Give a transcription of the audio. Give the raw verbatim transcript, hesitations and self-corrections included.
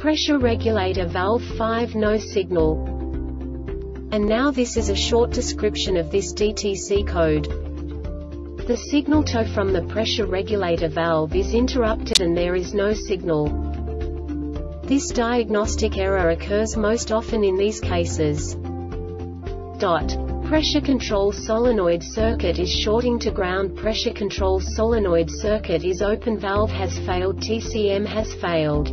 pressure regulator valve five no signal. And now this is a short description of this D T C code. The signal to from the pressure regulator valve is interrupted and there is no signal. This diagnostic error occurs most often in these cases. Dot. Pressure control solenoid circuit is shorting to ground. Pressure control solenoid circuit is open. Valve has failed. T C M has failed.